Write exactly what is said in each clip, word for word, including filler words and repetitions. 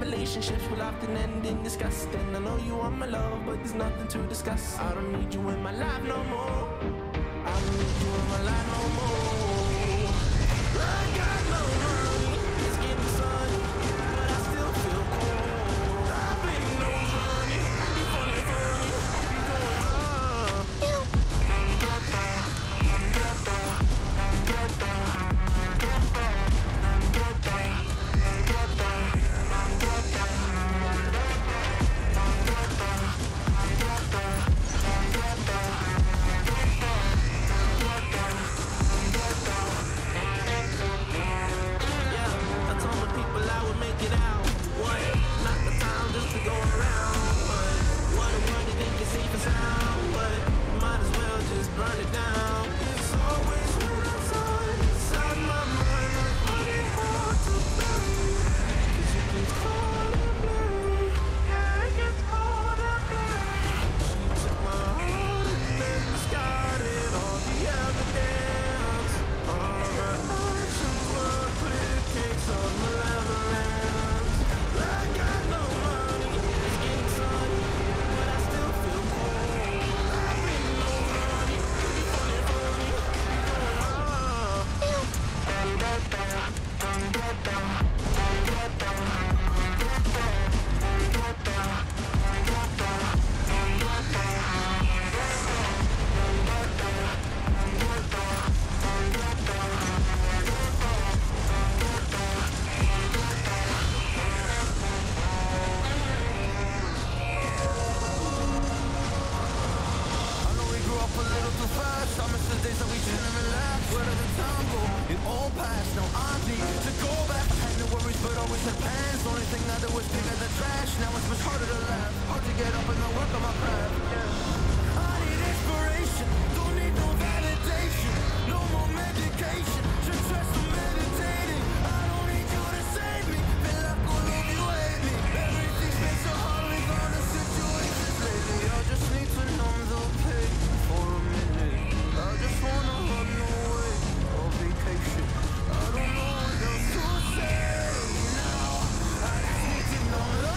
Bad relationships will often end in disgust, and I know you want my love, but there's nothing to discuss. I don't need you in my life no more. I don't need you in my life no more. I got no money, it's getting sunny, but I still feel cold. I've been no money, be funny, funny, be going on. I'm get there, I'm get there, I'm get there, I'm get there, I'm get there, I'm get there, I'm get there, I'm get there, I'm get there, I'm get there, I'm get there. Yeah, I told my people I would make it out. What? Not the time just to go around. But what a word to think it's safe and sound. But might as well just burn it down. It's always when I'm tired inside my mind. I'm finding hard to believe. 'Cause you can call it blurry. Yeah, it gets cold and blurry. She took my heart and then discarded all the other days. Takes all my leverage. I got no money, it's getting sunny, but I still feel cold. I bring no money, it's funny, funny, it's going on. I'm dead there, I'm dead there, I'm dead there, I'm dead there, I'm dead there, I'm dead there, I'm dead there, I'm dead there, I'm dead there, I'm dead there, I'm dead there, I'm dead there. A little too fast, I miss the days that we didn't relax. Where did the time go? It all passed, now I need to go back. I had no worries but always had plans. The only thing I did was bigger than trash. Now it's much harder to laugh, hard to get up and not work on my craft. Yeah. I need inspiration, don't need no validation. No more medication, just trust the meditating. I don't need you to save me, feel like I love you, hate me. Everything's been so hard, we've gone to situations lately. I just need to numb the pain. For a minute, I just wanna run away on vacation. I don't know what else to say now. I just need to know love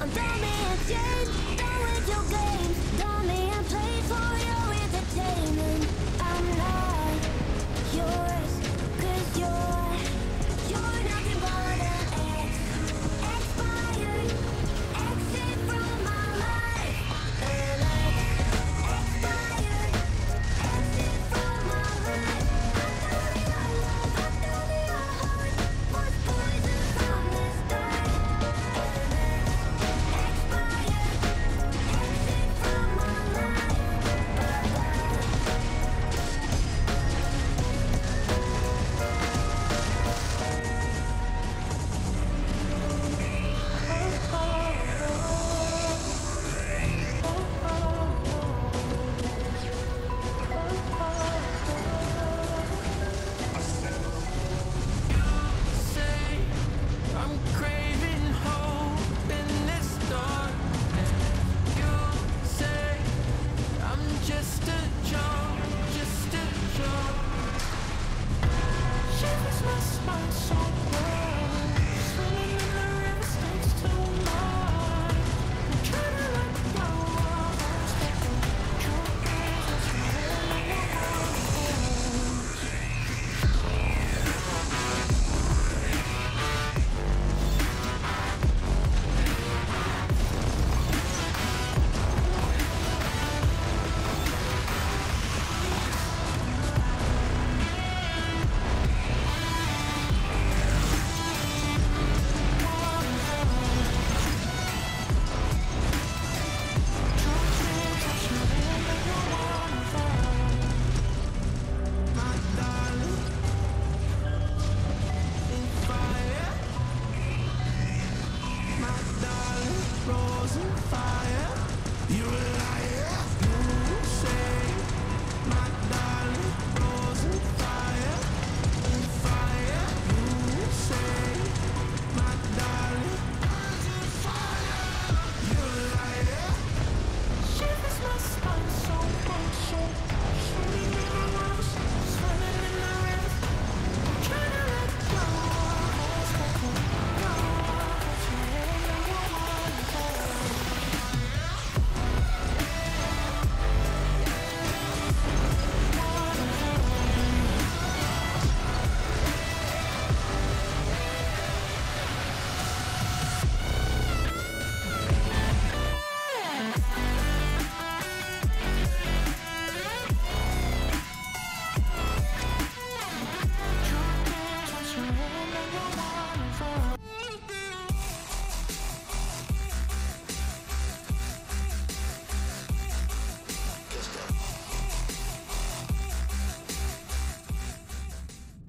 I'm done and changed, done with your games. Done and played for your entertainment. I'm not yours, cause you're, you're nothing but an ex. Expired, exit from my life. An ex, expired, exit from my life. I threw me your love, I threw me your heart. Was poison from the start. Fire, you a liar.